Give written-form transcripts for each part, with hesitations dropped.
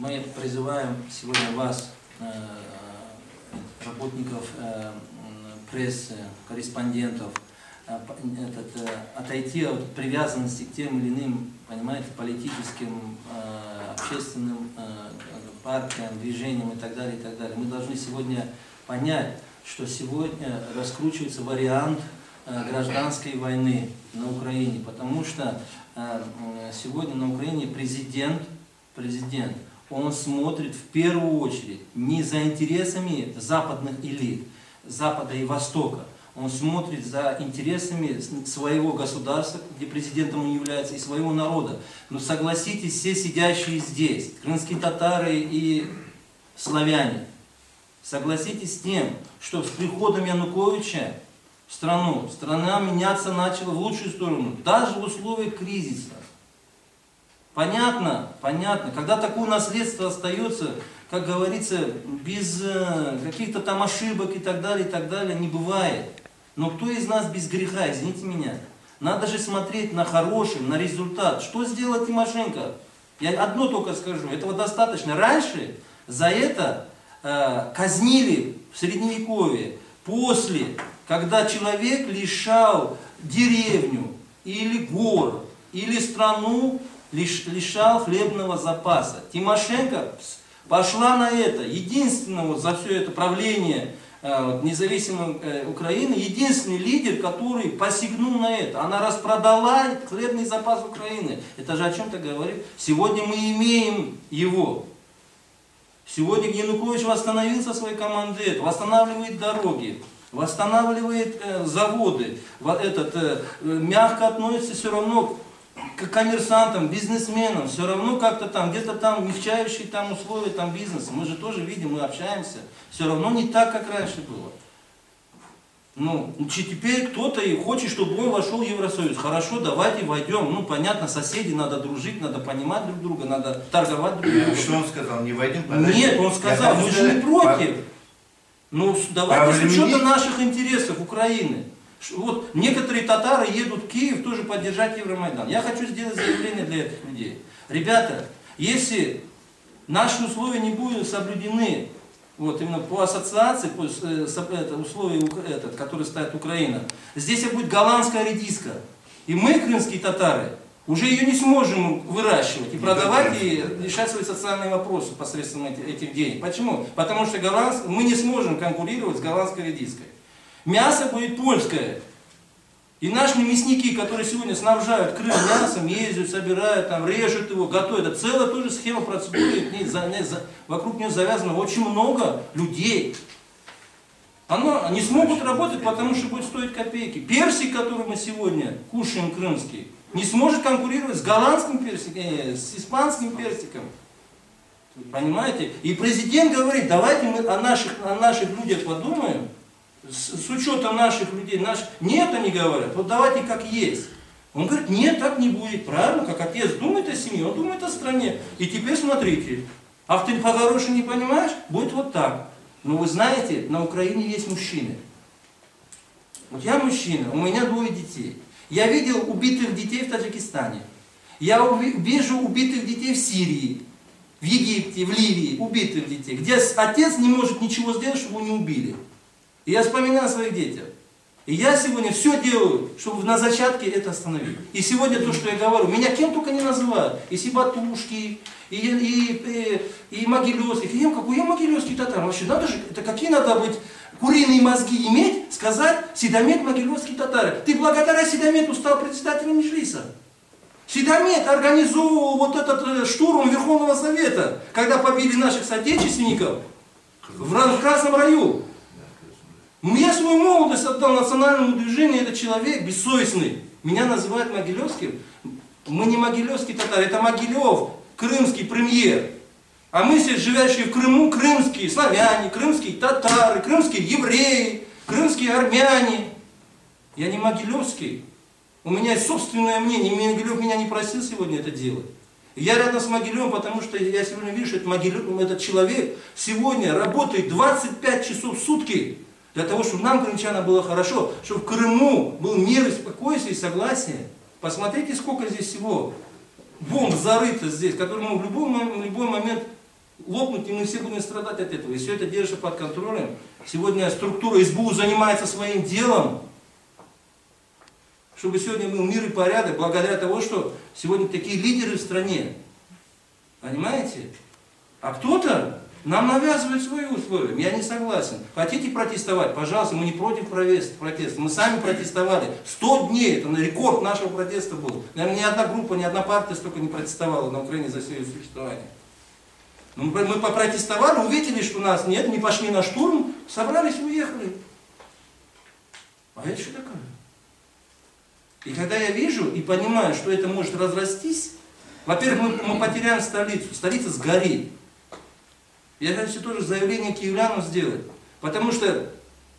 Мы призываем сегодня вас, работников прессы, корреспондентов, отойти от привязанности к тем или иным, понимаете, политическим, общественным партиям, движениям и так далее, и так далее. Мы должны сегодня понять, что сегодня раскручивается вариант гражданской войны на Украине, потому что сегодня на Украине президент, он смотрит в первую очередь не за интересами западных элит, Запада и Востока. Он смотрит за интересами своего государства, где президентом он является, и своего народа. Но согласитесь, все сидящие здесь, крымские татары и славяне, согласитесь с тем, что с приходом Януковича в страну, страна меняться начала в лучшую сторону, даже в условиях кризиса. Понятно? Понятно. Когда такое наследство остается, как говорится, без каких-то там ошибок и так далее, не бывает. Но кто из нас без греха, извините меня? Надо же смотреть на хороший, на результат. Что сделал Тимошенко? Я одно только скажу, этого достаточно. Раньше за это казнили в Средневековье, после, когда человек лишал деревню или город, или страну, лишал хлебного запаса. Тимошенко пошла на это. Единственное вот за все это правление независимой Украины, единственный лидер, который посягнул на это. Она распродала хлебный запас Украины. Это же о чем-то говорит. Сегодня мы имеем его. Сегодня Янукович восстановился своей командой, восстанавливает дороги, восстанавливает заводы. Мягко относится все равно к коммерсантам, бизнесменам, все равно как-то там, где-то там мягчающие там условия там бизнеса. Мы же тоже видим, мы общаемся. Все равно не так, как раньше было. Ну, теперь кто-то и хочет, чтобы он вошел в Евросоюз. Хорошо, давайте войдем. Ну, понятно, соседи, надо дружить, надо понимать друг друга, надо торговать друг другом. Что он сказал? Не войдем? Подожди. Нет, он сказал, мы же не против. Ну, давайте с учетом наших интересов Украины. Вот некоторые татары едут в Киев тоже поддержать Евромайдан. Я хочу сделать заявление для этих людей. Ребята, если наши условия не будут соблюдены, вот именно по ассоциации, по условиям, которые ставит Украина, здесь будет голландская редиска. И мы, крымские татары, уже ее не сможем выращивать и продавать, и решать свои социальные вопросы посредством этих денег. Почему? Потому что мы не сможем конкурировать с голландской редиской. Мясо будет польское. И наши мясники, которые сегодня снабжают Крым мясом, ездят, собирают, там, режут его, готовят. Это целая тоже схема процедуры, вокруг нее завязано очень много людей. Они смогут работать, потому что будет стоить копейки. Персик, который мы сегодня кушаем крымский, не сможет конкурировать с голландским персиком, с испанским персиком. Понимаете? И президент говорит, давайте мы о наших людях подумаем. С учетом наших людей, нет, они говорят, вот давайте как есть. Он говорит, нет, так не будет, правильно, как отец думает о семье, он думает о стране. И теперь смотрите, а ты по-хорошему не понимаешь, будет вот так. Но вы знаете, на Украине есть мужчины. Вот я мужчина, у меня 2 детей. Я видел убитых детей в Таджикистане. Я вижу убитых детей в Сирии, в Египте, в Ливии, убитых детей, где отец не может ничего сделать, чтобы его не убили. И я вспоминаю о своих детях. И я сегодня все делаю, чтобы на зачатке это остановить. И сегодня то, что я говорю, меня кем только не называют. И сибатушки, и могилевских. И какой я могилевский татар? Вообще надо же, это какие надо быть куриные мозги иметь, сказать Седомет могилевский татар. Ты благодаря Седомету стал председателем Меджлиса. Седомет организовывал вот этот штурм Верховного Совета, когда побили наших соотечественников в Красном раю. Я свою молодость отдал национальному движению, этот человек бессовестный. Меня называют могилевским. Мы не могилевские татары, это Могилев, крымский премьер. А мы все, живящие в Крыму, крымские славяне, крымские татары, крымские евреи, крымские армяне. Я не могилевский. У меня есть собственное мнение. Могилев меня не просил сегодня это делать. Я рядом с Могилевым, потому что я сегодня вижу, что этот человек сегодня работает 25 часов в сутки. Для того, чтобы нам, крымчанам, было хорошо, чтобы в Крыму был мир и спокойствие и согласие. Посмотрите, сколько здесь всего бомб зарыто здесь, которые мы в любой момент лопнуть, и мы все будем страдать от этого. И все это держится под контролем. Сегодня структура СБУ занимается своим делом, чтобы сегодня был мир и порядок, благодаря тому, что сегодня такие лидеры в стране. Понимаете? А кто-то нам навязывает свои условия. Я не согласен. Хотите протестовать? Пожалуйста, мы не против протеста. Мы сами протестовали. 100 дней. Это рекорд нашего протеста был. Наверное, ни одна группа, ни одна партия столько не протестовала на Украине за свое существование. Но мы попротестовали, увидели, что нас нет, не пошли на штурм, собрались и уехали. А это что такое? И когда я вижу и понимаю, что это может разрастись, во-первых, мы потеряем столицу, столица сгорит. Я хочу тоже заявление киевлянам сделать, потому что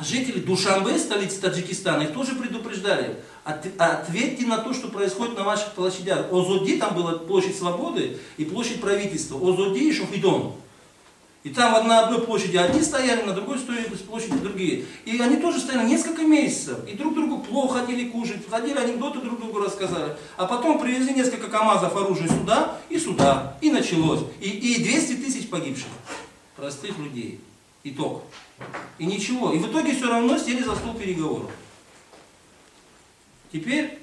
жители Душанбе, столицы Таджикистана, их тоже предупреждали. Ответьте на то, что происходит на ваших площадях. Озоди, там была площадь свободы и площадь правительства, Озоди и Шухидон. И там на одной площади одни стояли, на другой площади другие. И они тоже стояли несколько месяцев. И друг другу плохо хотели кушать, ходили, анекдоты друг другу рассказали. А потом привезли несколько КАМАЗов оружия сюда. И началось. И 200 тысяч погибших. Простых людей. Итог. И ничего. И в итоге все равно сели за стол переговоров. Теперь,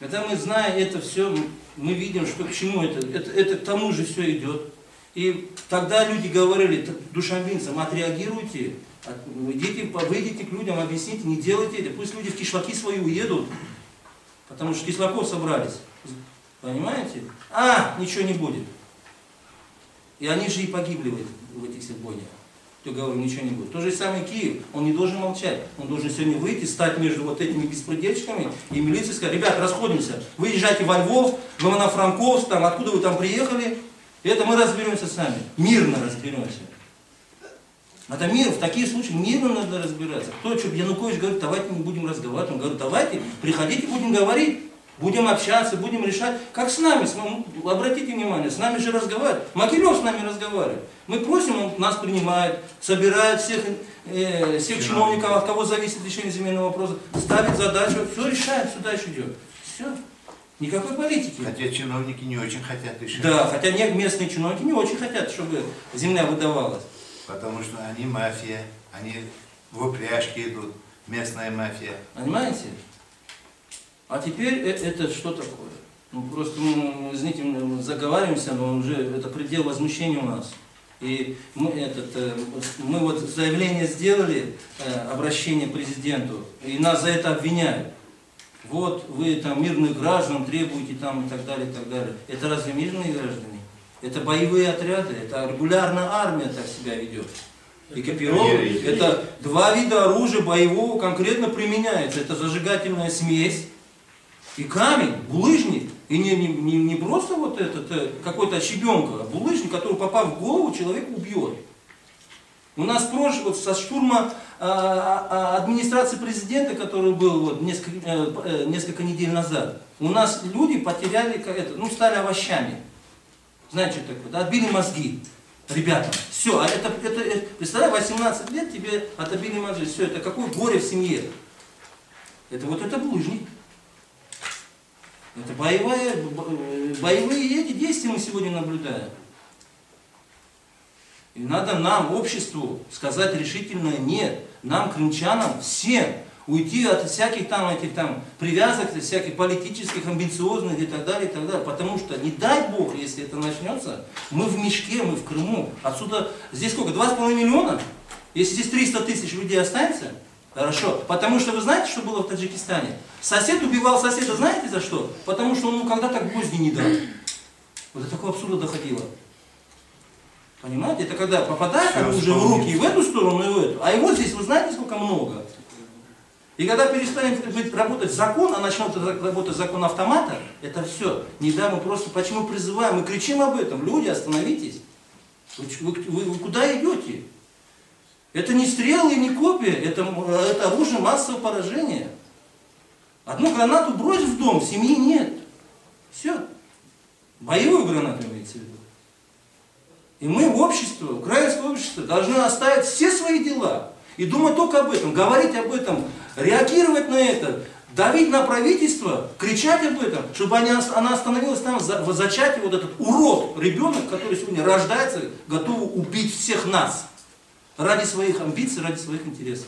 когда мы знаем это все, мы видим, что к чему это к тому же все идет. И тогда люди говорили душанбинцам: отреагируйте, выйдите к людям, объясните, не делайте это. Пусть люди в кишлаки свои уедут, потому что кишлаков собрались. Понимаете? Ничего не будет. И они же и погибли в этих всех бойнях. Я говорю, ничего не будет. То же самое Киев, он не должен молчать. Он должен сегодня выйти, стать между вот этими беспредельщиками и милицией, сказать: ребят, расходимся, выезжайте во Львов, в Монофранковск, там, откуда вы там приехали. Это мы разберемся сами, мирно разберемся. Это мир, в такие случаи мирно надо разбираться. Кто, что Янукович говорит: давайте мы будем разговаривать. Он говорит: давайте, приходите, будем говорить, будем общаться, будем решать. Как с нами, обратите внимание, с нами же разговаривают. Могилев с нами разговаривает. Мы просим, он нас принимает, собирает всех чиновников, от кого зависит решение земельного вопроса, ставит задачу, все решает, сюда еще идет. Все. Никакой политики. Хотя чиновники не очень хотят решать. Да, хотя местные чиновники не очень хотят, чтобы земля выдавалась. Потому что они мафия, они в упряжке идут, местная мафия. Понимаете? А теперь это что такое? Ну просто, извините, мы заговариваемся, но уже это предел возмущения у нас. И мы вот заявление сделали, обращение к президенту, и нас за это обвиняют. Вот вы там мирных граждан требуете там и так далее, и так далее. Это разве мирные граждане? Это боевые отряды, это регулярная армия так себя ведет. И копировки, это два вида оружия боевого конкретно применяется. Это зажигательная смесь и камень, булыжник. И не просто вот этот какой-то щебенка, а булыжник, который, попав в голову, человек убьет. У нас прошло со штурма администрации президента, который был вот несколько недель назад, у нас люди потеряли, стали овощами. Знаете, что такое? Да? Отбили мозги ребятам. Все, представляю, 18 лет тебе отобили мозги. Все, это какое горе в семье. Это вот это булыжник. Это боевые эти действия мы сегодня наблюдаем. И надо нам, обществу, сказать решительно нет. Нам, крымчанам, всем уйти от всяких там привязок, от всяких политических, амбициозных и так далее. Потому что, не дай бог, если это начнется, мы в мешке, мы в Крыму. Отсюда, здесь сколько, 2,5 миллиона? Если здесь 300 тысяч людей останется, хорошо. Потому что вы знаете, что было в Таджикистане? Сосед убивал соседа, знаете за что? Потому что он ему когда-то гвозди не дал. Вот до такого абсурда доходило. Понимаете, это когда попадает уже в руки и в эту сторону, и в эту. А его здесь, вы знаете, сколько много. И когда перестанет работать закон, а начнет работать закон автомата, это все. Недаром мы просто, почему призываем, мы кричим об этом: люди, остановитесь. Вы куда идете? Это не стрелы, не копья, это оружие массового поражения. Одну гранату брось в дом, семьи нет. Все. Боевую гранату имеется в виду. И мы, общество, украинское общество, должны оставить все свои дела и думать только об этом, говорить об этом, реагировать на это, давить на правительство, кричать об этом, чтобы она остановилась там в зачатии, вот этот урод, ребенок, который сегодня рождается, готов убить всех нас ради своих амбиций, ради своих интересов.